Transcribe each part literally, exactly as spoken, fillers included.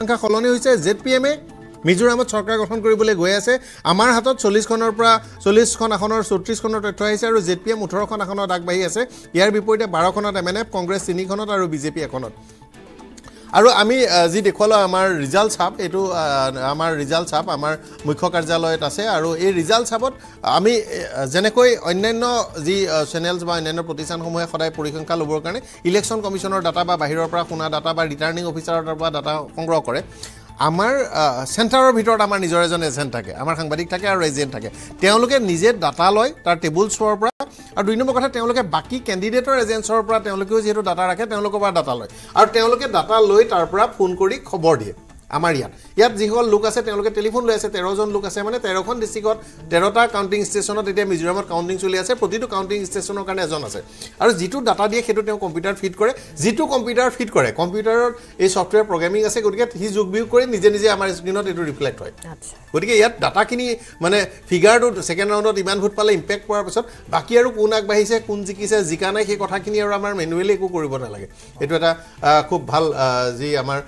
সংখ্যা খলনি হৈছে জেপিএমে মিজোৰামত চৰকাৰ গঠন কৰিবলৈ গৈ আছে আমাৰ হাতত চল্লিশ খনৰ পৰা চল্লিশ খন আখনৰ চৌত্ৰিশ খনৰ তথ্য আহিছে আৰু জেপিএম ওঠৰ খন আখনত আগবাঢ়ি আছে ইয়াৰ বিপৰীতে বাৰ খনত এমএনএফ কংগ্ৰেছ তিনি খনত আৰু বিজেপি এখনত আৰু আমি যি দেখুৱালো আমাৰ ৰিজাল্ট ছাপ এটো আমাৰ ৰিজাল্ট ছাপ আমাৰ মুখ্য কাৰ্যালয়ত আছে আৰু এই ৰিজাল্ট ছাপত আমি জেনেকৈ অন্যান্য যি চেনেলস বা অন্যান্য প্ৰতিষ্ঠানসমূহে সদায় পৰিসংখ্যা লবৰ কাৰণে ইলেকচন কমিশনৰ ডাটা বা বাহিৰৰ পৰা শুনা ডাটা বা ৰিটাৰ্নিং অফিচাৰৰ পৰা ডাটা সংগ্ৰহ কৰে আমাৰ সেন্টাৰৰ ভিতৰত আমাৰ নিজৰ এজন এজেন্ট থাকে আমাৰ সাংবাদিক থাকে আৰু এজেন্ট থাকে তেওঁলোকে নিজে ডাটা লয় তাৰ টেবুল চৰ পৰা আৰু দুই নম্বৰ কথা তেওঁলোকে বাকি ক্যান্ডিডেটৰ এজেন্সৰ পৰা তেওঁলোকেও যেটো ডাটা ৰাখে তেওঁলোকৰ পৰা ডাটা লয় আৰু তেওঁলোকে ডাটা লৈ তাৰ পৰা ফোন কৰি খবৰ দিয়ে আমাৰ ইয়াত ইয়াত যিহল লোক আছে তেওঁলোকে টেলিফোন লৈ আছে তেৰ জন লোক আছে মানে তেৰ খন ডিস্ট্ৰিক্টত তেৰ টা কাউন্টিং ষ্টেচনত এতিয়া মিজোৰামত কাউন্টিং চলি আছে প্ৰতিটো কাউন্টিং ষ্টেচনৰ কাৰণে এজন আছে আৰু যেটো ডাটা দিয়ে সেইটো তেওঁ কম্পিউটাৰ ফিট কৰে যেটো কম্পিউটাৰ ফিট কৰে কম্পিউটাৰৰ এই সফটৱেৰ প্ৰগ্ৰামিং আছে গতিকে হি যোগবিউ কৰি নিজে নিজে আমাৰ স্ক্ৰিনত এটো ৰিফ্লেক্ট হয় গতিকে ইয়াত ডাটা কিনি মানে ফিগাৰটো সেকেন্ড ৰাউণ্ডত ইমান ভোট পালে ইমপ্যাক্ট কৰাৰ পিছত বাকি আৰু কোন আগবাঢ়িছে কোন জিকিছে জিকা নাই সেই কথাখিনি আৰু আমাৰ মেনুৱেলি একো কৰিব নালাগে এটো এটা খুব ভাল যি আমাৰ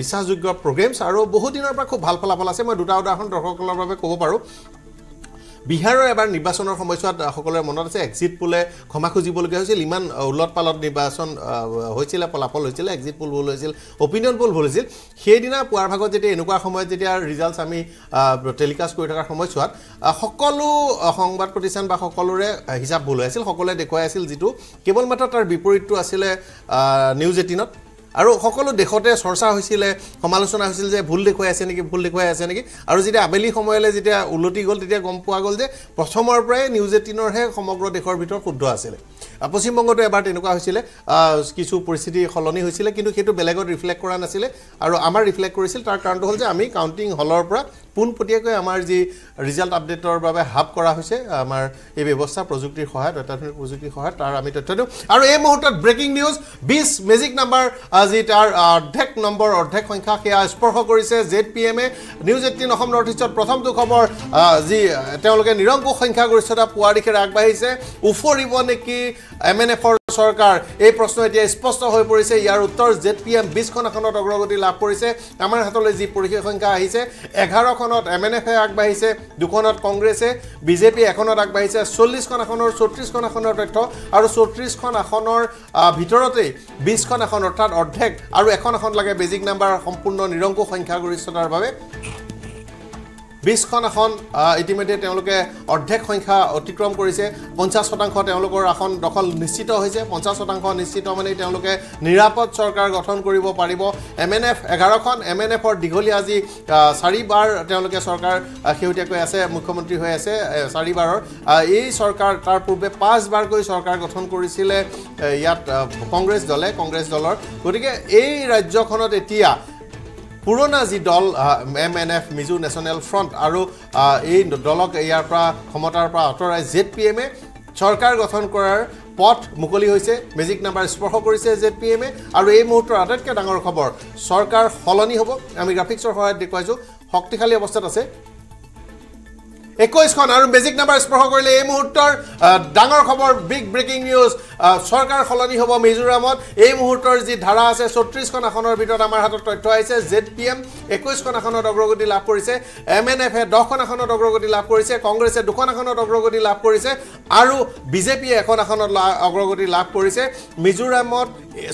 বিশ্বাসযোগ্য programs আৰু বহুত দিনৰ পৰা খুব ভাল ফলাফল আছে মই দুটা উদাহৰণ দৰ্শকসকলৰ বাবে ক'ব পাৰো বিহাৰৰ এবাৰ নিৰ্বাচনৰ সময়ছোৱাত সকলোৰে মনত আছে এক্সিট পুলে ক্ষমা খুজিবলগীয়া হৈছিল ইমান উলটপালট নিৰ্বাচন হৈছিল ফলাফল হৈছিল এক্সিট পুল ভুল হৈছিল অপিনিয়ন পুল ভুল হৈছিল সেইদিনা পুৱাৰ ভাগত যেতিয়া এনেকুৱা সময়ত যেতিয়া ৰিজাল্টছ আমি টেলিকাষ্ট কৰি থকাৰ সময়ছোৱাত সকলো সংবাদ প্ৰতিষ্ঠান বা সকলোৰে হিচাপ ভুল হৈছিল সকলোৱে দেখুৱাই আছিল যেটো কেৱল মাত্ৰ তাৰ বিপৰীতটো আছিল নিউজ এইটিনত আৰু সকলো দেশতে চৰ্চা হৈছিল সমালোচনা হৈছিল যে ভুল দেখুৱাই আছে নেকি ভুল দেখুৱাই আছে নেকি আৰু যেতিয়া আবেলি সময়লে যেতিয়া উলটি গল তেতিয়া গম পোৱা গল যে প্ৰথমৰ পৰাই নিউজ এইটিনৰ হে সমগ্ৰ দেশৰ ভিতৰত শুদ্ধ আছিল পশ্চিম বংগতে এবাৰ তেনেকুৱা হৈছিল কিছু পৰিস্থিতি খলনি হৈছিল কিন্তু সেইটো বেলেগত ৰিফ্লেক্ট কৰা নাছিল আৰু আমাৰ ৰিফ্লেক্ট কৰিছিল তাৰ কাৰণটো হ'ল যে আমি কাউন্টিং হলৰ পৰা পুনপটিয়াকৈ আমাৰ যি ৰিজাল্ট আপডেটৰ বাবে হাব কৰা হৈছে আমাৰ এই ব্যৱস্থা প্ৰযুক্তিৰ সহায়ত অত্যাধুনিক প্ৰযুক্তিৰ সহায়ত তাৰ আমি তথ্য দিওঁ আৰু এই মুহূৰ্তত ব্ৰেকিং নিউজ বিশ মেজিক নাম্বাৰ আজি তাৰ অৰ্ধেক নম্বৰ অৰ্ধেক সংখ্যা সেয়া স্পৰ্শ কৰিছে জেপিএম এ নিউজ এইটিন অসম নৰ্থ ইষ্টৰ প্ৰথমটো খবৰ যি তেওঁলোকে নিৰংকুশ সংখ্যাগৰিষ্ঠতা পোৱাৰ দিশে আগবাঢ়িছে উফৰিব নেকি এমএনএফৰ সৰকাৰ এই প্ৰশ্ন এতিয়া স্পষ্ট হৈ পৰিছে ইয়াৰ উত্তৰ জেপিএম বিশ খন খনত অগ্ৰগতি লাভ কৰিছে আমাৰ হাতলৈ যি পৰিসংখ্যা সংখ্যা আহিছে এঘাৰ খনত এমএনএফ আগবাঢ়িছে দুখনত কংগ্ৰেছে বিজেপি এখনত আগবাঢ়িছে চল্লিশ খন খনৰ চৌত্ৰিশ খন খনৰ তথ্য আৰু চৌত্ৰিশ খন খনৰ ভিতৰতে বিশ খন খন অৰ্থাৎ অৰ্ধেক আৰু এখন খন লাগে বেজিক নাম্বাৰ সম্পূৰ্ণ নিৰংকুশ সংখ্যা গৰিষ্ঠতাৰ বাবে বিশ খন আসন ইতিমধ্যে তেওঁলোকে অৰ্ধেক সংখ্যা অতিক্ৰম কৰিছে পঞ্চাশ শতাংশ তেওঁলোকৰ আসন দখল নিশ্চিত হৈছে পঞ্চাশ শতাংশ নিশ্চিত মানে তেওঁলোকে নিৰাপদ চৰকাৰ গঠন কৰিব পাৰিব এমএনএফ এঘাৰ খন এমএনএফৰ দীঘলীয়া আজি চাৰিবাৰ তেওঁলোকে চৰকাৰ খেউটিয়াকৈ আছে মুখ্যমন্ত্ৰী হৈ আছে চাৰিবাৰৰ এই চৰকাৰ তাৰ পূৰ্বে পাঁচবাৰকৈ চৰকাৰ গঠন কৰিছিল ইয়াত কংগ্ৰেছ দলে কংগ্ৰেছ দলৰ গতিকে এই ৰাজ্যখনত এতিয়া পুৰণা যি দল M N F Mizo national front আৰু এই দলক ইয়াৰ পৰা ক্ষমতাৰ পৰা আঁতৰাই জেড পি এমে চৰকাৰ গঠন কৰাৰ পথ মুকলি হৈছে মেজিক নাম্বাৰ স্পৰ্শ কৰিছে জেড পি এমে আৰু এই মুহূৰ্তৰ আটাইতকৈ ডাঙৰ খবৰ চৰকাৰ সলনি হ'ব আমি গ্ৰাফিক্সৰ সহায়ত দেখুৱাইছোঁ শক্তিশালী অৱস্থাত আছে একৈশ খন আৰু মেজিক নাম্বাৰ স্পৰ্শ কৰিলে এই মুহূৰ্তৰ ডাঙৰ খবৰ বিগ ব্ৰেকিং নিউজ চৰকাৰ সলনি হ'ব মিজোৰামত এই মুহূৰ্তৰ যি ধাৰা আছে চৌত্ৰিশ খন আসনৰ ভিতৰত আমাৰ হাতত তথ্য আহিছে জেপিএম একৈশ খন আসনত অগ্ৰগতি লাভ কৰিছে এমএনএফ দহ খন আসনত অগ্ৰগতি লাভ কৰিছে কংগ্ৰেছে দুখন আসনত অগ্ৰগতি লাভ কৰিছে আৰু বিজেপিয়ে এখন আসনত অগ্ৰগতি লাভ কৰিছে মিজোৰামত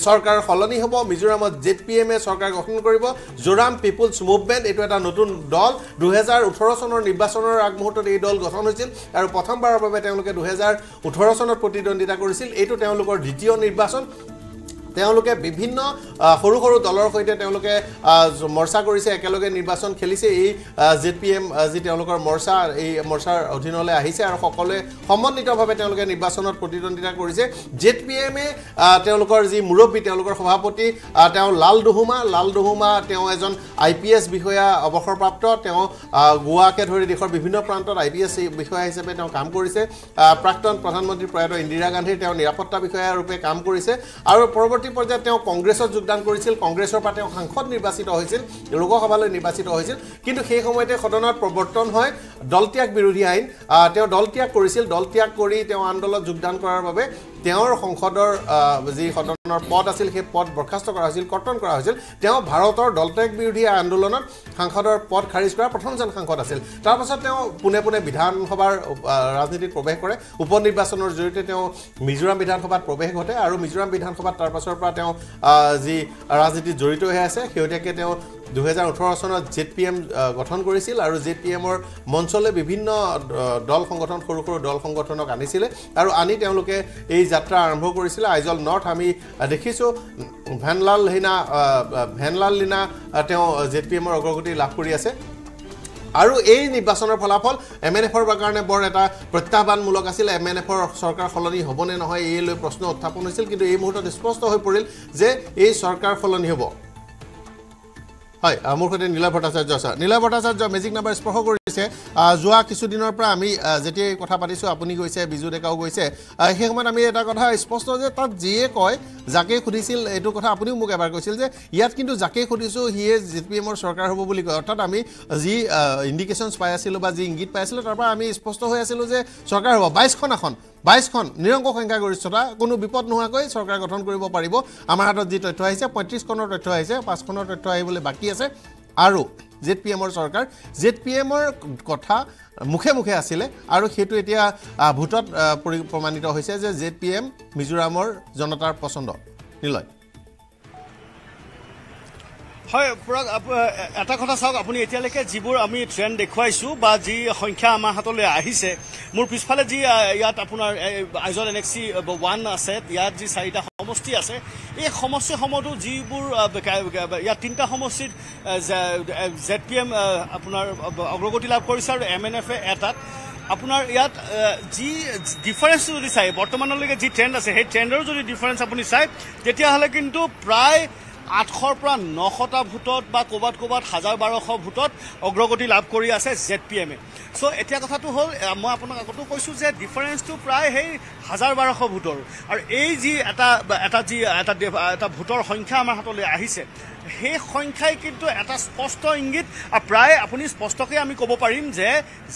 চৰকাৰ সলনি হ'ব মিজোৰামত জেপিএমে চৰকাৰ গঠন কৰিব জোৰাম পিপুলছ মুভমেণ্ট এইটো এটা নতুন দল দুহেজাৰ ওঠৰ চনৰ নিৰ্বাচনৰ আগমুহূৰ্তত এই দল গঠন হৈছিল আৰু প্ৰথমবাৰৰ বাবে তেওঁলোকে দুহেজাৰ ওঠৰ চনত প্ৰতিদ্বন্দ্বিতা কৰিছিল এইটো তেওঁলোকৰ দ্বিতীয় নিৰ্বাচন তেওঁলোকে বিভিন্ন সৰু সৰু দলৰ সৈতে তেওঁলোকে মৰ্চা কৰিছে একেলগে নিৰ্বাচন খেলিছে এই জেপিএম যি তেওঁলোকৰ মৰ্চা এই মৰ্চাৰ অধীনলৈ আহিছে আৰু সকলোৱে সমন্বিতভাৱে তেওঁলোকে নিৰ্বাচনত প্ৰতিদ্বন্দ্বিতা কৰিছে জেপিএমে তেওঁলোকৰ যি মুৰব্বী তেওঁলোকৰ সভাপতি তেওঁ লালদুহুমা লালদুহুমা তেওঁ এজন আই পি এছ বিষয়া অৱসৰপ্ৰাপ্ত তেওঁ গোৱাকে ধৰি দেশৰ বিভিন্ন প্ৰান্তত আই পি এছ বিষয়া হিচাপে তেওঁ কাম কৰিছে প্ৰাক্তন প্ৰধানমন্ত্ৰী প্ৰয়াত ইন্দিৰা গান্ধীৰ তেওঁ নিৰাপত্তা বিষয়াৰূপে কাম কৰিছে আৰু পৰৱৰ্তী পৰ্যায়ত তেওঁ কংগ্ৰেছত যোগদান কৰিছিল কংগ্ৰেছৰ পৰা তেওঁ সাংসদ নিৰ্বাচিত হৈছিল লোকসভালৈ নিৰ্বাচিত হৈছিল কিন্তু সেই সময়তে সদনত প্ৰৱৰ্তন হয় দলত্যাগ বিৰোধী আইন তেওঁ দলত্যাগ কৰিছিল দলত্যাগ কৰি তেওঁ আন্দোলনত যোগদান কৰাৰ বাবে তেওঁৰ সংসদৰ যি সদনৰ পদ আছিল সেই পদ বৰ্খাস্ত কৰা হৈছিল কৰ্তন কৰা হৈছিল তেওঁ ভাৰতৰ দলত্যাগ বিৰোধী আন্দোলনত সংসদৰ পদ খাৰিজ কৰা প্ৰথমজন সাংসদ আছিল তাৰ পাছত তেওঁ পুনে পুনে বিধানসভাৰ ৰাজনীতিত প্ৰৱেশ কৰে উপনিৰ্বাচনৰ জৰিয়তে তেওঁ মিজোৰাম বিধানসভাত প্ৰৱেশ ঘটে আৰু মিজোৰাম বিধানসভাত তাৰ পাছৰ পৰা তেওঁ যি ৰাজনীতিত জড়িত হৈ আছে সেইটাকে তেওঁ দুই হাজাৰ ওঠৰ চনত জেপিএম গঠন কৰিছিল আৰু জেপিএমৰ মঞ্চলে বিভিন্ন দল সংগঠন সৰু সৰু দল সংগঠনক আনিছিল আৰু আনি তেওঁলোকে এই যাত্ৰা আৰম্ভ কৰিছিল আইজল নৰ্থ আমি দেখিছো ভেনলাল হিনা ভেনলাল লিনা তেওঁ জেপিএমৰ অগ্ৰগতি লাভ কৰি আছে আৰু এই নিৰ্বাচনৰ ফলাফল এমএনএফৰ কাৰণে বৰ এটা প্ৰত্যাহ্বানমূলক আছিল এমএনএফৰ সৰকাৰ ফলনি হ'বনে নহয় এই লৈ প্ৰশ্ন উত্থাপন হৈছিল কিন্তু এই মুহূৰ্তত স্পষ্ট হৈ পৰিল যে এই সরকার ফলনি হ'ব Hi, I'm Murkhude Nila Bhattacharya. Nila Bhattacharya magic number is spoken. Joa kisudinor pora ami jeti kotha patisu apuni koise biju dekao koise he samayat ami eta kotha sposto je tat jiye koy jake khodisil etu kotha apuni muk ebar koisil je yat kintu jake khodisu he jpm or sarkar hobo boli koy orthat ami ji indications pai asilo ba ji ingit pai asilo tar pora ami sposto hoy asilo je sarkar hobo বাইশ khon akhon বাইশ khon niranko khangka gorishota kono bipod noha koy sarkar gothon koribo paribo amar hatot ji totthyo aise পঁয়ত্ৰিশ khonor totthyo aise পাঁচ khonor totthyo aibole baki ase aru ZPM or sarkar ZPM or kotha mukhe mukhe asile aru hetu etia bhutot pramanito hoise je ZPM Mizoram or janotar pochondo niloy হয় পুরা এটা কথা সাক আপুনি এতিয়া লেকে জিবুৰ আমি trend দেখুৱাইছো বা জি সংখ্যা আমাৰ হাতলৈ আহিছে মোৰ পিছফালে জি ইয়াত আপোনাৰ আইজল এনএক্সি এক আছে ইয়াত জি চাৰিটা সমষ্টি আছে এই সমষ্টি সমটো জিবুৰ ইয়াত তিনটা সমষ্টিত জেপিএম আপোনাৰ অগ্ৰগতি লাভ কৰিছে আৰু এমএনএফ এটাত আপোনাৰ ইয়াত জি ডিফাৰেন্স যদি চাই বৰ্তমানলৈকে জি ট্ৰেন্ড আছে সেই ট্ৰেন্ডৰ যদি ডিফাৰেন্স আপুনি চাই তেতিয়া হলে কিন্তু প্ৰায় আঠশৰ পৰা নশটা ভোটত বা কোবাত কোবাত হাজাৰ বাৰশ ভোটত অগ্ৰগতি লাভ কৰি আছে জেপিএম সো এতিয়া কথাটো হল মই আপোনাক আগতো কৈছো যে ডিফারেন্সটো প্ৰায় হেই হাজাৰ বাৰশ ভোটৰ আৰু এই যি এটা এটা যি এটা এটা ভোটৰ সংখ্যা আমাৰ হাতলৈ আহিছে সেই সংখ্যাই কিন্তু এটা স্পষ্ট ইংগিত প্ৰায় আপুনি স্পষ্টকৈ আমি ক'ব পাৰিম যে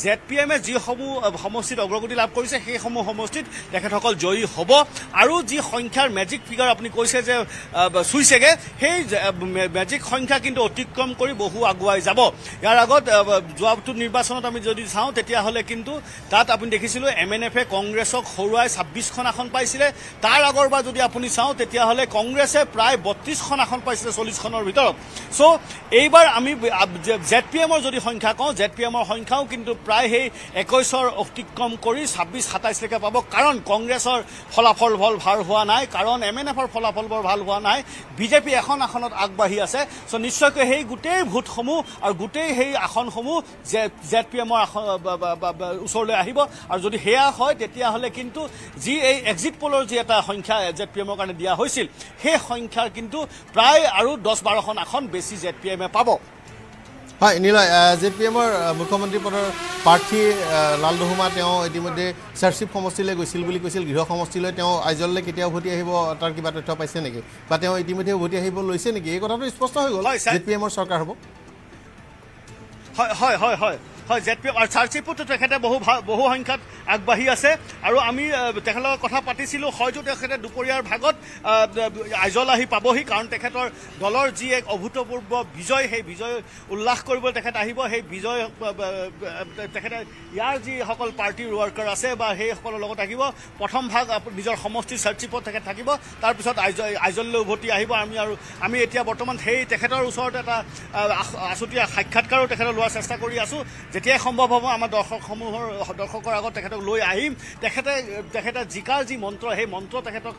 জেপিএম এ যি হবু সমষ্টিত অগ্ৰগতি লাভ কৰিছে সেই সমূহ সমষ্টিত তেখেতসকল জয়ী হ'ব আৰু যি সংখ্যাৰ ম্যাজিক ফিগাৰ আপুনি কৈছে যে সুইছেগে সেই ম্যাজিক সংখ্যা কিন্তু অতিক্ৰম কৰি বহু আগুৱাই যাব ইয়াৰ আগত যোৱাটো নিৰ্বাচনত আমি যদি চাওঁ তেতিয়া হলে কিন্তু তাত আপুনি দেখিছিল এমএনএফ এ কংগ্ৰেছক হৰুৱাই ছাব্বিশ খন আসন পাইছিল তাৰ আগৰবা যদি আপুনি চাওঁ তেতিয়া হলে কংগ্ৰেছে প্ৰায় বত্ৰিশ খন আসন পাইছিল চল্লিশ খন ভিতৰত সো এইবাৰ আমি জেপিএম এৰ যদি সংখ্যা কও জেপিএম এৰ সংখ্যাও কিন্তু প্ৰায় হেই একৈশ এৰ অতিক্ৰম কৰি ছাব্বিশ সাতাইশ লৈকে পাব কাৰণ কংগ্ৰেছৰ ফলাফল ভাল ভাল হোৱা নাই কাৰণ এমএনএফ এৰ ফলাফল ভাল হোৱা নাই বিজেপি এখন আসনত আগবাঢ়ি আছে সো নিশ্চয়কৈ হেই গুটেই ভোট সমূহ আৰু গুটেই হেই আসন সমূহ জেপিএম এৰ ওচৰলৈ আহিব আৰু যদি হেয়া হয় তেতিয়া হলে কিন্তু জি এই এক্সিট পোলৰ যে এটা সংখ্যা জেপিএম এৰ কাৰণে দিয়া হৈছিল সেই সংখ্যা কিন্তু প্ৰায় আৰু দহ বাৰ খন এখন বেছি জেপিএম এ পাব হয় নিলয় জেপিএম এৰ মুখ্যমন্ত্ৰী পদৰ প্ৰাৰ্থী লালদুহমা তেওঁ ইতিমধ্যে চাৰ্চিপ সমষ্টিলৈ গৈছিল বুলি কৈছিল গৃহ সমষ্টিলৈ তেওঁ আইজললৈ কেতিয়া ভোট আহিব তাৰ কিবা তথ্য পাইছে নেকি বা তেওঁ ইতিমধ্যে ভোট আহিব লৈছে নেকি এই কথাটো স্পষ্ট হৈ গ'ল জেপিএম এর সরকার হ'ব হয় হয় হয় হয় হয় জেপিএম আর চাৰ্চিপত তেখেতে বহু বহু সংখ্যাত আগবাঢ়ি আছে আৰু আমি তেখেতৰ কথা পাতিছিলো হয়তো তেখেতে দুপৰীয়াৰ ভাগত আইজল আহি পাবহি কাৰণ তেখেতৰ দলৰ যি এক অভূতপূৰ্ব বিজয় সেই বিজয় উল্লাস কৰিব তেখেত আহিব সেই বিজয় তেখেতে ইয়াৰ যি সকল পাৰ্টিৰ ওয়াৰ্কাৰ আছে বা সেই সকলৰ লগত থাকিব প্ৰথম ভাগ নিজৰ সমষ্টি চাৰ্চিপত তেখেত থাকিব তাৰ পিছত আইজল আইজললৈ উভতি আহিব আমি আৰু আমি এতিয়া বৰ্তমান সেই তেখেতৰ ওচৰত এটা আছুতীয়া সাক্ষাৎকাৰো তেখেত লোৱাৰ চেষ্টা কৰি আছো যেতিয়া সম্ভৱ হ'ব আমাৰ দৰ্শকসমূহৰ দৰ্শকৰ আগত তেখেতক লৈ আহিম তেখেতে তেখেতে জিকাৰ যি মন্ত্ৰ সেই মন্ত্ৰ তেখেতক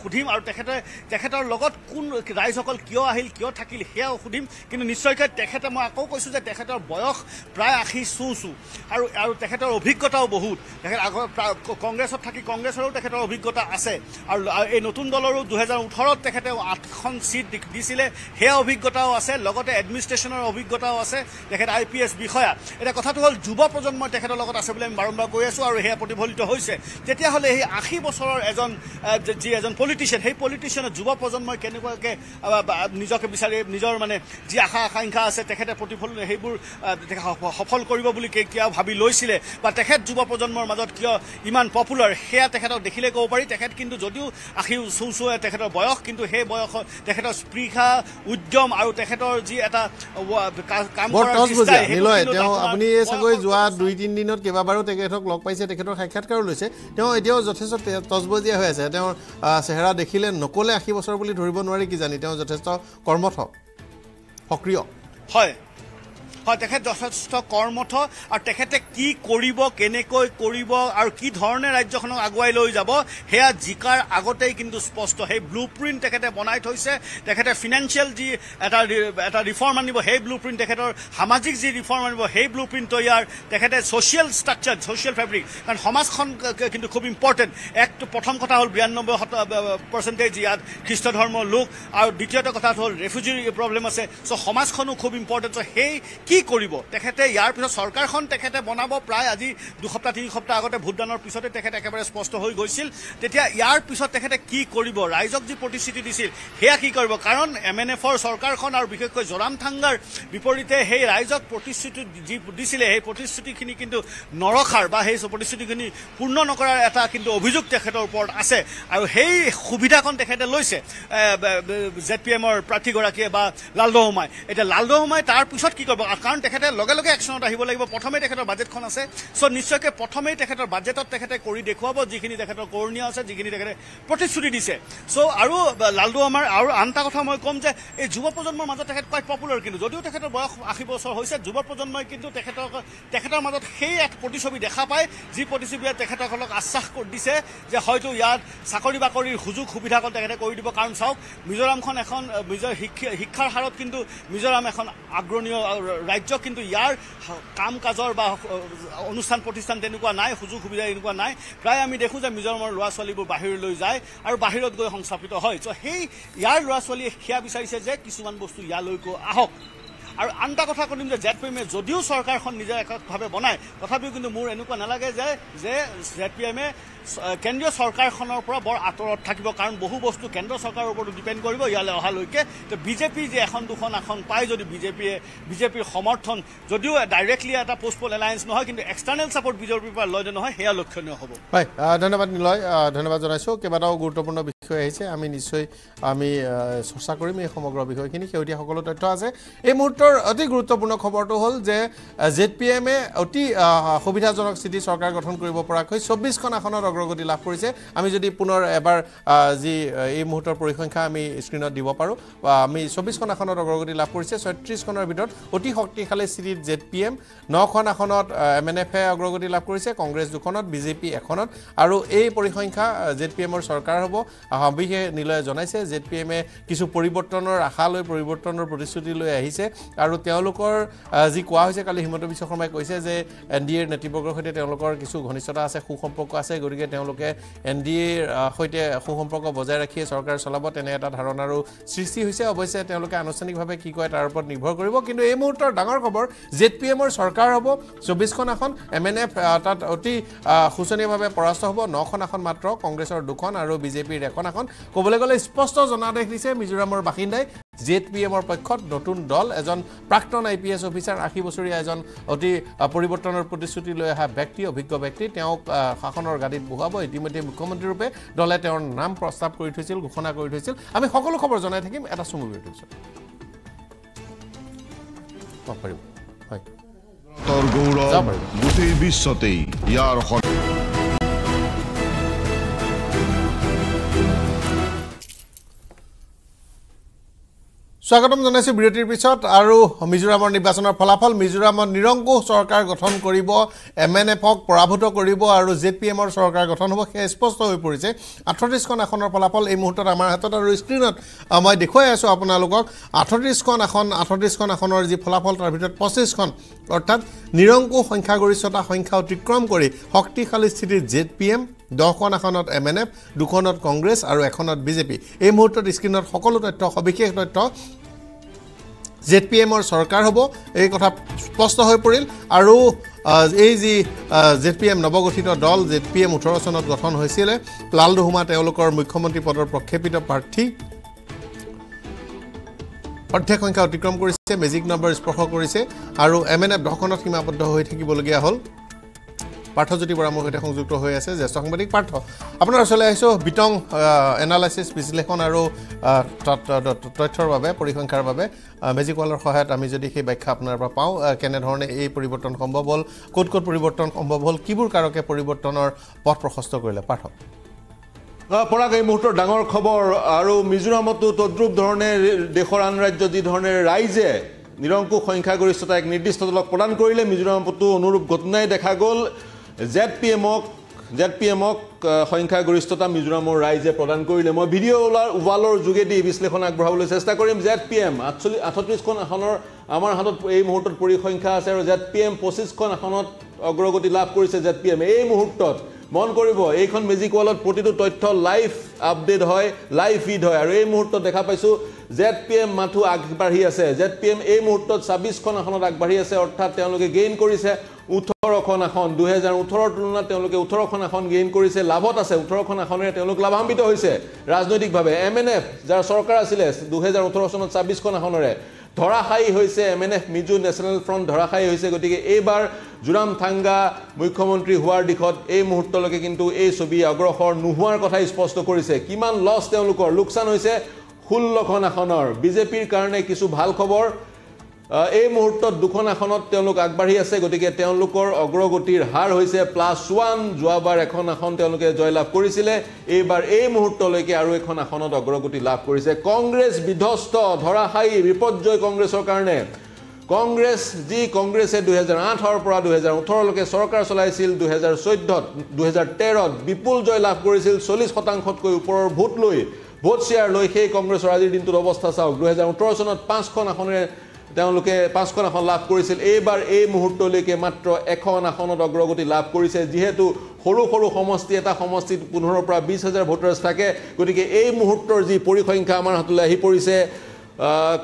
সুধিম আৰু তেখেতে তেখেতৰ লগত কোন ৰাইজসকল কিয় আহিল কিয় থাকিল সেয়াও সুধিম কিন্তু নিশ্চয়কৈ তেখেতে মই আকৌ কৈছোঁ যে তেখেতৰ বয়স প্ৰায় আশী চুচু আৰু আৰু তেখেতৰ অভিজ্ঞতাও বহুত তেখেত আগৰ কংগ্ৰেছত থাকি কংগ্ৰেছৰো তেখেতৰ অভিজ্ঞতা আছে আৰু এই নতুন দলৰো দুহেজাৰ ওঠৰত তেখেতে আঠখন ছিট দিছিলে সেয়া অভিজ্ঞতাও আছে লগতে এডমিনিষ্ট্ৰেশ্যনৰ অভিজ্ঞতাও আছে তেখেত আই পি এছ বিষয়া কথাটো হল যুব প্ৰজন্ম তেখেতৰ লগত আছে বুলি আমি বাৰম্বাৰ কৈ আছো আৰু হেয়া প্ৰতিফলিত হৈছে তেতিয়া হলে এই eighty বছৰৰ এজন যি এজন পলিটিশিয়ান হেই পলিটিশিয়ানৰ যুব প্ৰজন্মই কেনেকৈ নিজকে বিচাৰি নিজৰ মানে যি আশা আকাংক্ষা আছে তেখেতে প্ৰতিফল হেইবোৰ সফল কৰিব বুলি কিয়া ভাবি লৈছিলে বা তেখেত যুব প্ৰজন্মৰ মাজত কিয়া ইমান পপুলাৰ হেয়া তেখেতক দেখিলে কব পাৰি তেখেত কিন্তু যদিও eighty চৌচুৱা তেখেতৰ বয়স কিন্তু হেই বয়স তেখেতৰ স্পৃহা উদ্যম আৰু তেখেতৰ যি এটা কাম I তেখেত যথেষ্ট কৰ্মঠ আৰু তেখেতে কি কৰিব কেনেকৈ কৰিব আৰু কি ধৰণে ৰাজ্যখনক আগুৱাই লৈ যাব হেয়া জিকাৰ আগতেই কিন্তু স্পষ্ট হে ব্লুপ্ৰিন্ট তেখেতে বনাই থৈছে তেখেতে ফিনান্সিয়াল জি এটা এটা ৰিফৰ্ম আনিব হে ব্লুপ্ৰিন্ট তেখেতৰ সামাজিক জি ৰিফৰ্ম আনিব হে ব্লুপ্ৰিন্ট ইয়াৰ তেখেতে সোশ্যাল ষ্ট্ৰাকচাৰ সোশ্যাল ফেব্ৰিক কাৰণ সমাজখন কিন্তু খুব ইম্পৰ্টেন্ট এক প্ৰথম কথা হ'ল ninety-nine percent ইয়াত খ্ৰীষ্ট ধৰ্ম লোক আৰু দ্বিতীয়টো কথা হ'ল ৰেফিউজি প্ৰব্লেম আছে সো সমাজখনো খুব ইম্পৰ্টেন্ট হে Corribo, Tecate, Yarpus, Sorkon, Tecate, Bonabo, Ply, Adi, Duhopta, Hopta, got a Budan or Pisot, Tecate, Posto Hogosil, Tetia, Yarpus, Tecate, Key Corribo, Rise of the Poticity, Hea Kikorbo, Karon, M N F, Sorkon, or because Zoramthanga, before it, Hey, Rise of Poticity, Disile, Poticity, Kinik into Norokar, Bahes, Poticity, Punonokar attack into Obizuk, Tecator Port, Asse, Hey, Hubidakon, Tecate Loise, Z P M or Pratigoraki, Lalduhoma, at a Lalduhoma, Tarpusot Kikorbo. কাৰণ তেখেতে লগে লগে একশনত আহিব লাগিব প্ৰথমে তেখেতৰ বাজেটখন আছে so নিশ্চয়কৈ প্ৰথমে তেখেতৰ বাজেটত তেখেতে কৰি দেখুৱাব যিখিনি তেখেতৰ কৰনিয়া আছে যিখিনি তেখেতে প্ৰতিশ্ৰুতি দিছে সো আৰু লালদুহমাৰ আৰু আনটা কথা মই কম যে এই যুৱ প্ৰজন্মৰ মাজত তেখেত কোৱা পপুলাৰ কিন্তু যদিও তেখেতৰ বয়স eighty বছৰ হৈছে যুৱ প্ৰজন্মই কিন্তু তেখেতৰ তেখেতৰ মাজত সেই এক প্ৰতিছবি দেখা পায় যি প্ৰতিছবিয়ে তেখেতসকলক আশ্বাস কৰি দিছে যে হয়তো ইয়াত চাকৰি বাকৰিৰ সুযোগ সুবিধা কল তেখেতে কৰি দিব কাৰণ চাওক মিজোৰামখন এখন শিক্ষাৰ হাৰত কিন্তু মিজোৰাম এখন আগ্ৰণীয় ৰাজ্য কিন্তু ইয়াৰ কাম কাজৰ বা অনুষ্ঠান প্ৰতিষ্ঠান তেনেকুৱা নাই সুযোগ সুবিধা এনেকুৱা নাই প্ৰায় আমি দেখো যে মিজোৰামৰ লৰাছালীবোৰ বাহিৰলৈ যায় আৰু বাহিৰত গৈ সংস্থাপিত হয় তো সেই ইয়াৰ লৰাছালীয়ে খিয়া বিচাৰিছে যে কিছুমান বস্তু ইয়ালৈকো আহক আৰু আনটা কথা কনিম যে Z P M যদিও সৰকাৰখন নিজে একভাবে বনায় তথাপিও কিন্তু মোৰ এনেকুৱা নালাগে যে যে Z P M কেন্দ্ৰীয় সৰকাৰখনৰ পৰা বৰ আতৰত থাকিব কাৰণ বহু বস্তু কেন্দ্ৰ সৰকাৰৰ ওপৰত ডিপেন্ড কৰিব ইয়ালে অহা লৈকে তে বিজেপি যে এখন দুখন এখন পাই যদি বিজেপি বিজেপিৰ সমৰ্থন যদিও ডাইৰেক্টলি এটা পোষ্টপল এলায়েন্স নহয় কিন্তু এক্সটাৰনাল সাপোৰ্ট বিজেপিৰ পৰা লৈ নহয় হেয়া লক্ষণীয় হ'ব হয় ধন্যবাদ নিলয় ধন্যবাদ জনাইছো কেবাটাও গুৰুত্বপূৰ্ণ বিষয় আহিছে আমি নিশ্চয় আমি চৰ্চা কৰিম এই সমগ্ৰ বিষয়খিনি কেউটি সকল তথ্য আছে এই মুহূৰ্তত অতি গুৰুত্বপূৰ্ণ খবৰটো হ'ল যে Z P M এ অতি সুবিধাজনক স্থিতি চৰকাৰ গঠন কৰিব পৰাকৈ twenty-four খন আসনৰ অগ্ৰগতি লাভ কৰিছে আমি যদি পুনৰ এবাৰ যি এই মুহূৰ্তৰ পৰিসংখ্যা আমি স্ক্ৰিনত দিব পাৰো আমি twenty-four খন আসনৰ অগ্ৰগতি লাভ কৰিছে thirty-six খনৰ ভিতৰত অতি শক্তিশালী স্থিতিত Z P M nine খন আসনত M N F এ অগ্ৰগতি লাভ কৰিছে কংগ্ৰেছ দুখনত B J P এখনত আৰু এই পৰিসংখ্যা Z P M ৰ চৰকাৰ হ'ব আহবিহে নিলয় জনাইছে Z P M এ কিছু পৰিৱৰ্তনৰ আশা লৈ পৰিৱৰ্তনৰ প্ৰতিশ্ৰুতি লৈ আহিছে আৰু তেওলোকৰ যি কোৱা হৈছে কালি হিমন্ত বিশ্ব শৰ্মাই কৈছে যে এনডিএৰ নেতৃবৰ্গৰ সৈতে তেওলোকৰ কিছু ঘনিষ্ঠতা আছে সুসম্পৰ্ক আছে গৰিকে তেওলোকে এনডিএৰ সৈতে সুসম্পৰ্ক বজাই ৰাখি সৰকাৰ চলাব তেনে এটা ধাৰণাৰ সৃষ্টি হৈছে অৱশ্যে তেওলোকে আনুষ্ঠানিকভাৱে কি কয় তাৰ ওপৰত নিৰ্ভৰ কৰিব কিন্তু এই মুহূৰ্তৰ ডাঙৰ খবৰ Z P Mৰ সরকার হ'ব twenty-four খন আসন M N F তাত অতি খুচনীয়ভাৱে পৰাস্ত হ'ব nine খন আসন মাত্ৰ কংগ্ৰেছৰ দুখন আৰু বিজেপিৰ এখন আসন ক'বলৈ গ'লে স্পষ্ট জনাদেশ দিছে মিজোৰামৰ বাসিন্দাই Z P M or Pakot, Notun Doll, as on Prakton I P S officer, Akibosuri, as on Oti, a Puribotan or Putisutilo have Bacti or Biko Bacti, now Hakon or Gadit Buhabo, Intimative Commentary, Dolet or Nam Prostap Kuritusil, Gukona Kuritusil. I mean, Hokolo covers on him at a summary. Torgura, স্বাগতম জনাইছো বিৰতিৰ পিছত আৰু মিজোৰামৰ নিৰ্বাচনৰ ফলাফল মিজোৰামৰ নিৰংকুশ চৰকাৰ গঠন কৰিব এমএনএফক পৰাভূত কৰিব আৰু জেপিএমৰ চৰকাৰ গঠন হ'ব হে স্পষ্ট হৈ পৰিছে thirty-eight খন আসনৰ ফলাফল এই মুহূৰ্তত আমাৰ হাতত আৰু স্ক্ৰিনত মই দেখুৱাই আছো আপোনালোকক thirty-eight খন আসন thirty-eight খন আসনৰ যি ফলাফল তাৰ ভিতৰত twenty-five খন অৰ্থাৎ নিৰংকুশ সংখ্যাগৰিষ্ঠতা সংখ্যা অতিক্ৰম কৰি শক্তিশালী স্থিতিত জেপিএম ten খন আসনত M N F দুখনত কংগ্ৰেছ আৰু এখনত বিজেপি এই মুহূৰ্তত স্ক্রিনত সকলো তথ্য সবিশেষ তথ্য Z P M or Sarkar hobo, a kotha sposto hoy poril, aru ei ji Z P M nobogothito dol Z P M eighteen sonot gothon hoisile, Lalduhoma teolokor mukhyamantri podor prokhepito prarthi অর্ধেক সংখ্যা অতিক্রম কৰিছে magic number স্পৰ্শ কৰিছে আৰু MNF দখনত সীমাবদ্ধ হৈ থাকিবলগীয়া হ'ল পাঠ যদি বৰা মোৰ এটা সংযুক্ত হৈ আছে যে সাংবাদিক পাঠ আপোনাৰ চলে আহিছো বিতং এনালাইসিস বিশ্লেষণ আৰু তথ্যৰ বাবে পৰিসংখ্যাৰ বাবে মেজিক ৱালৰ সহায়ত আমি যদি সেই ব্যাখ্যা আপোনাৰ পৰা পাওঁ কেনে ধৰণে এই পৰিৱৰ্তন সম্ভৱ হ'ল কোট কোট পৰিৱৰ্তন সম্ভৱ হ'ল কিবোৰ কাৰকে পৰিৱৰ্তনৰ পথ প্ৰশস্ত কৰিলে পাঠ পৰাগ এই মুহূৰ্তৰ ডাঙৰ খবৰ আৰু মিজোৰামতো তদ্ৰুপ ধৰণে দেশৰ আন ৰাজ্য যি ধৰণে ৰাইজে নিৰংকুশ সংখ্যাগৰিষ্ঠতা এক নিৰ্দিষ্ট দলক প্ৰদান কৰিলে মিজোৰামতো অনুৰূপ ঘটনাই দেখা গ'ল জেপিএমক জেপিএমক সংখ্যাগৰিষ্ঠতা মিজোৰামৰ ৰাইজে প্ৰদান কৰিলে মই ভিডিঅ' ওৱালৰ যোগেদি বিশ্লেষণ আগবঢ়াবলৈ চেষ্টা কৰিম জেপিএম আঠচল্লিশ খন আসনৰ আমাৰ হাতত এই মুহূৰ্তত পৰিসংখ্যা আছে আৰু জেপিএম পঁচিশ খন আসনত অগ্ৰগতি লাভ কৰিছে জেপিএম এই মুহূৰ্তত মন কৰিব এইখন মেজিক ওয়ালত প্ৰতিটো তথ্য লাইভ আপডেট হয় লাইভ ফিড হয় আৰু এই মুহূৰ্তত দেখা পাইছো জেপিএম মাথু আগবাঢ়ি আছে জেপিএম এই মুহূৰ্তত ছাব্বিশ খন আসনত আগবাঢ়ি আছে অৰ্থাৎ তেওঁলোকে গেইন কৰিছে eighteen খন আসন দুই হাজাৰ ওঠৰ ৰ তুলনাত তেওঁলোকে eighteen খন আসন গেইন কৰিছে লাভত আছে eighteen খন আসনৰে তেওঁলোক লাভান্বিত হৈছে ৰাজনৈতিকভাৱে এমএনএফ যাৰ চৰকাৰ আছিল দুই হাজাৰ ওঠৰ চনত ছাব্বিশ খন আসনৰে ধৰাশায়ী হৈছে এমএনএফ মিজো ন্যাশনাল ফ্ৰন্ট ধৰাশায়ী হৈছে গতিকে এইবাৰ জোৰামথাংগা মুখ্যমন্ত্ৰী হোৱাৰ দিখত এই মুহূৰ্তলৈকে কিন্তু এই ছবি অগ্ৰসৰ নোহোৱাৰ কথা স্পষ্ট কৰিছে কিমান লস তেওঁলোকৰ লোকসান হৈছে ষোল্ল খন আসনৰ বিজেপিৰ কাৰণে কিছু ভাল খবৰ এই মুহূৰ্তত দুখন আসনত তেওঁলোক আগবাঢ়ি আছে গতিকে তেওঁলোকৰ অগ্ৰগতিৰ হাৰ হৈছে প্লাছ এক যোৱাবাৰ এখন আসন তেওঁলোকে জয়লাভ কৰিছিল এইবাৰ এই মুহূৰ্তলৈকে আৰু এখন আসনত অগ্ৰগতি লাভ কৰিছে কংগ্ৰেছ বিধ্বস্ত ধৰাশায়ী বিপৰ্যয় কংগ্ৰেছৰ কাৰণে কংগ্ৰেছ যি কংগ্ৰেছে দুই হাজাৰ আঠ ৰ পৰা দুই হাজাৰ ওঠৰ লৈকে চৰকাৰ চলাইছিল দুই হাজাৰ চৈধ্য দুই হাজাৰ তেৰ বিপুল জয়লাভ কৰিছিল চল্লিশ শতাংশতকৈ ওপৰৰ ভোট লৈ ভোট শেয়াৰ লৈ সেই কংগ্ৰেছৰ আজিৰ দিনটোৰ অৱস্থা চাওক দুই হাজাৰ ওঠৰ চনত পাঁচ খন আসনৰে তেওঁলোকে পাঁচ খন আসন লাভ কৰিছিল এইবাৰ এই মুহূৰ্তলৈকে মাত্ৰ এখন আসনত অগ্ৰগতি লাভ কৰিছে যেহেতু হৰু হৰু সমষ্টি এটা সমষ্টিত পোন্ধৰ পৰা বিশ হাজাৰ ভোটাৰছ থাকে গতিকে এই মুহূৰ্তৰ যি পৰিসংখ্যা আমাৰ হাতলৈ আহি পৰিছে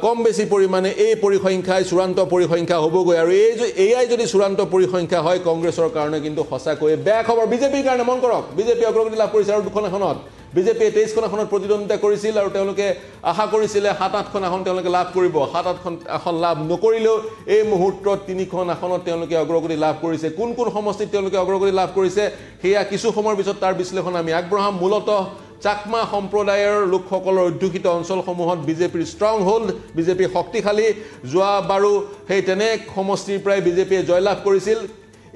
কম বেছি পৰিমাণে এই পৰিসংখ্যাই চূড়ান্ত পৰিসংখ্যা হ'বগৈ আৰু এই এআই যদি চূড়ান্ত পৰিসংখ্যা হয় কংগ্ৰেছৰ কাৰণে কিন্তু হসাকৈ বেয়া খবৰ বিজেপিৰ কাৰণে মন কৰক বিজেপি অগ্ৰগতি লাভ কৰিছে আৰু দুখন আসনত বিজেপি তেইশ খন আসনত প্ৰতিদ্বন্দ্বিতা কৰিছিল আৰু তেওঁলোকে আশা কৰিছিল সাত আঠ খন আসন তেওঁলোকে লাভ কৰিব সাত আঠ খন আসন লাভ নকৰিলেও এই মুহূৰ্তত তিনি খন আসনত তেওঁলোকে অগ্ৰগতি লাভ কৰিছে কোন কোন সমষ্টিত তেওঁলোকে অগ্ৰগতি লাভ কৰিছে হেয়া কিছু সময়ৰ পিছত তাৰ বিশ্লেষণ আমি আগবঢ়াম মূলতঃ চাকমা সম্প্ৰদায়ৰ লোকসকলৰ অধ্যুষিত অঞ্চলসমূহত বিজেপিৰ ষ্ট্ৰং হোল্ড বিজেপি শক্তিশালী যোৱাবাৰো সেই তেনে সমষ্টিৰ প্ৰায় বিজেপিয়ে জয়লাভ কৰিছিল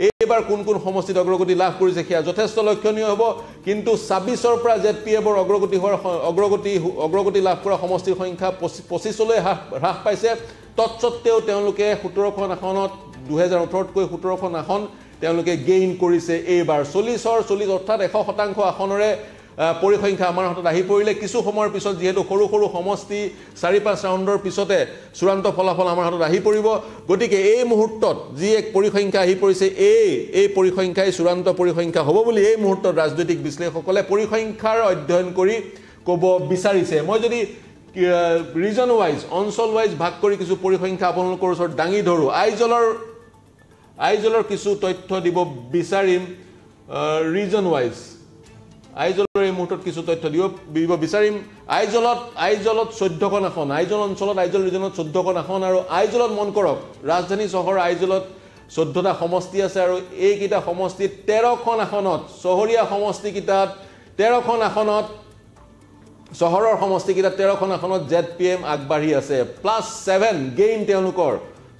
এইবাৰ কোন কোন সমষ্টিত অগ্ৰগতি লাভ কৰিছে সেয়া যথেষ্ট লক্ষণীয় হ'ব কিন্তু ছাব্বিশ ৰ পৰা জেপিএমৰ অগ্ৰগতি হোৱাৰ অগ্ৰগতি অগ্ৰগতি লাভ কৰা সমষ্টিৰ সংখ্যা পঁচিশ লৈ হ্ৰাস পাইছে তৎসত্ত্বেও তেওঁলোকে সত্তৰ খন আসনত দুই হাজাৰ ওঠৰ তকৈ সত্তৰ খন আসন তেওঁলোকে গেইন কৰিছে এইবাৰ চল্লিশ অৰ্থাৎ এশ শতাংশ আসনৰে পৰিসংখ্যা আমাৰ হাতত আহি পৰিলে কিছু সময়ৰ পিছত যেহেতু হৰু হৰু সমষ্টি চাৰি পাঁচ ৰাউণ্ডৰ পিছতে চূড়ান্ত ফলাফল আমাৰ হাতত আহি পৰিব গতিকে এই মুহূৰ্তত যি এক পৰিসংখ্যা আহি পৰিছে এই এই পৰিসংখ্যাই চূড়ান্ত পৰিসংখ্যা হ'ব বুলি এই মুহূৰ্তত ৰাজনৈতিক বিশ্লেষকসকলে পৰিসংখ্যাৰ অধ্যয়ন কৰি ক'ব বিচাৰিছে মই যদি ৰিজন ওয়াইজ অঞ্চল ওয়াইজ ভাগ কৰি কিছু পৰিসংখ্যা আপোনালোকৰ ওচৰত দাঙি ধৰো আইজলৰ আইজলৰ কিছু তথ্য দিব বিচাৰিম ৰিজন ওয়াইজ আইজলৰ এই মুহূৰ্তত কিছু তথ্য দিব বিচাৰিম আইজলত আইজলত চৈধ্য খন আসন আইজল অঞ্চলত আইজল ৰিজনত চৈধ্য খন আসন আৰু আইজলত মন কৰক ৰাজধানী চহৰ আইজলত চৈধ্য টা সমষ্টি আছে আৰু এইকেইটা সমষ্টিত তেৰ খন আসনত চহৰীয়া সমষ্টি কিতাত তেৰ খন আসনত চহৰৰ সমষ্টি কিতাত তেৰ খন আসনত জেপিএম আগবাঢ়ি আছে প্লাছ সাত গেইন তেওঁলোকৰ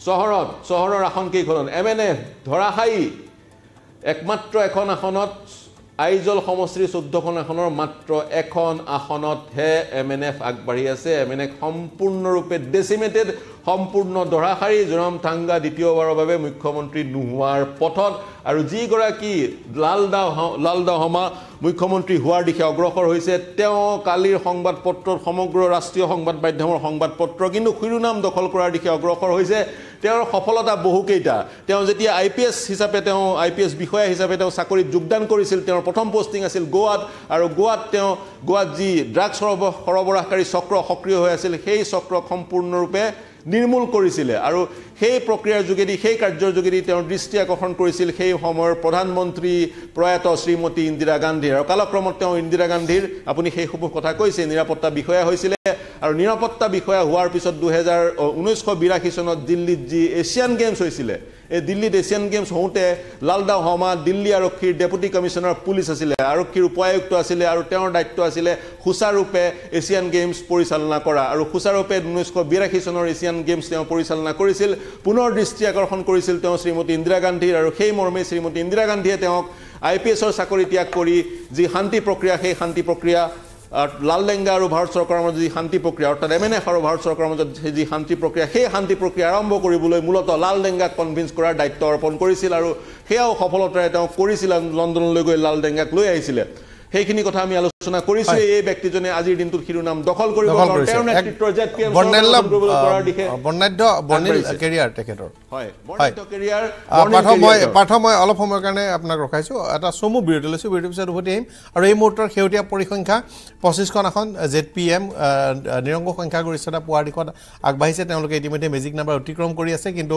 চহৰত চহৰৰ আসন কেইখন এমএনএফ ধৰাশায়ী একমাত্ৰ এখন আসনত আইজল সমষ্টিৰ চৈধ্য খন আসনৰ মাত্ৰ এখন আসনত হে এমএনএফ আগবাঢ়ি আছে এমএনএফ সম্পূৰ্ণৰূপে ডেচিমেটেড সম্পূৰ্ণ ধৰাশায়ী জোৰামথাংগা দ্বিতীয়বাৰৰ বাবে মুখ্যমন্ত্ৰী নোহোৱাৰ পথত আৰু যিগৰাকী লালদা লালদহমা মুখ্যমন্ত্ৰী হোৱাৰ দিশে অগ্ৰসৰ হৈছে তেওঁ কালিৰ সংবাদ পত্ৰত সমগ্ৰ ৰাষ্ট্ৰীয় সংবাদ মাধ্যমৰ সংবাদ পত্ৰ কিন্তু শিৰোনাম দখল কৰাৰ দিশে অগ্ৰসৰ হৈছে তেওঁৰ সফলতা বহুকেইটা তেওঁ যেতিয়া আইপিএস হিচাপে তেওঁ আইপিএস বিষয়া হিচাপে তেওঁ চাকৰিত যোগদান কৰিছিল তেওঁৰ প্ৰথম পোষ্টিং আছিল গোৱাত আৰু গোৱাত তেওঁ গোৱাত যি ড্ৰাগছ সৰবৰাহকাৰী চক্ৰ সক্ৰিয় হৈ আছিল সেই চক্ৰক সম্পূৰ্ণৰূপে নিৰ্মূল কৰিছিল আৰু সেই প্ৰক্ৰিয়াৰ যোগেদি সেই কাৰ্যৰ যোগেদি তেওঁ দৃষ্টি আকৰ্ষণ কৰিছিল সেই সময়ৰ প্ৰধানমন্ত্ৰী প্ৰয়াত শ্ৰীমতী ইন্দিৰা গান্ধী আৰু কালক্ৰমত তেওঁ ইন্দিৰা গান্ধীৰ আপুনি সেই খুব কথা কৈছে নিৰাপত্তা বিষয়া হৈছিল আৰু নিৰাপত্তা বিষয়া হোৱাৰ পিছত দুই হাজাৰ ঊনৈশ চনত দিল্লীত যি এছিয়ান গেমছ হৈছিল এই দিল্লীত এছিয়ান গেমছ হওঁতে লালদাহমা দিল্লী আৰক্ষীৰ ডেপুটি কমিশনাৰ পুলিচ আছিল আৰক্ষীৰ উপায়ুক্ত আছিল আৰু তেওঁৰ দায়িত্ব আছিল হুসাৰূপে এছিয়ান গেমছ পৰিচালনা কৰা আৰু হুসাৰূপে ঊনৈশ চনৰ এছিয়ান গেমছ তেওঁ পৰিচালনা কৰিছিল পুনৰ দৃষ্টি আকৰ্ষণ কৰিছিল তেওঁ শ্ৰীমতী ইন্দিৰা গান্ধী আৰু সেই মৰ্মে শ্ৰীমতী ইন্দিৰা গান্ধীয়ে তেওঁক আইপিএস ৰ চাকৰি ত্যাগ কৰি যি শান্তি প্ৰক্ৰিয়া সেই শান্তি প্ৰক্ৰিয়া লাললেংগা আৰু ভাৰত চৰকাৰৰ মাজত যি শান্তি প্ৰক্ৰিয়া অৰ্থাৎ এমএনএফ আৰু ভাৰত চৰকাৰৰ মাজত যি শান্তি প্ৰক্ৰিয়া সেই শান্তি প্ৰক্ৰিয়া আৰম্ভ কৰিবলৈ মূলত লাললেংগাক কনভিন্স কৰাৰ দায়িত্ব অৰ্পণ কৰিছিল আৰু হেও সফলতাৰে তেওঁ কৰিছিল লণ্ডনলৈ গৈ লাললেংগাক লৈ আহিছিল সেইখিনি কথা আমি আলোচনা কৰিছো এই ব্যক্তিজনে আজিৰ দিনটোৰ শিৰোনাম দখল কৰিব আৰু তেওঁৰ নেতৃত্বৰ জেপিএম কৰাৰ দিশে বৰ্ণাঢ্য বৰ্ণিল কেৰিয়াৰ তেখেতৰ হয় বৰ্ণাঢ্য কেৰিয়াৰ প্ৰথমে প্ৰথমে অলপ সময়ৰ কাৰণে আপোনাক ৰখাইছো এটা সমু বিৰতি লৈছো বিৰতি পিছত উভতি আহিম আৰু এই মুহূৰ্তৰ খেউটিয়া পৰিসংখ্যা পঁচিশ খন এখন জেপিএম নিৰংকুশ সংখ্যা গৰিষ্ঠতা পোৱাৰ দিশত আগবাঢ়িছে তেওঁলোকে ইতিমধ্যে মেজিক নাম্বাৰ অতিক্ৰম কৰি আছে কিন্তু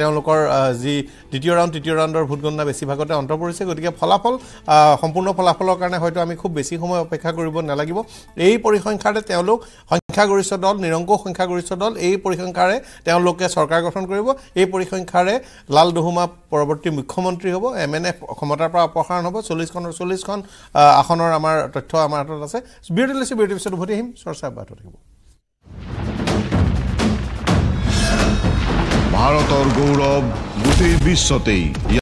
তেওঁলোকৰ যি দ্বিতীয় ৰাউণ্ড তৃতীয় ৰাউণ্ডৰ ভোটগণনা বেছিভাগতে অন্ত পৰিছে গতিকে ফলাফল সম্পূৰ্ণ ফলাফলৰ কাৰণে হয়তো আমি খুব বেছি সময় অপেক্ষা কৰিব নালাগিব এই পৰিসংখ্যাৰে তেওঁলোক সংখ্যাগৰিষ্ঠ দল নিৰংকুশ সংখ্যাগৰিষ্ঠ দল এই পৰিসংখ্যাৰে তেওঁলোকে চৰকাৰ গঠন কৰিব এই পৰিসংখ্যাৰে লালদুহুমা পৰৱৰ্তী মুখ্যমন্ত্ৰী হ'ব এমএনএফ ক্ষমতাৰ পৰা অপসাৰণ হ'ব চল্লিশ খনৰ চল্লিশ খন আসনৰ আমাৰ তথ্য আমাৰ হাতত আছে বিউটিলেছি বিউটি পিছত উভতি আহিম চৰ্চা অব্যাহত থাকিব ভাৰতৰ গৌৰৱ গোটেই বিশ্বতেই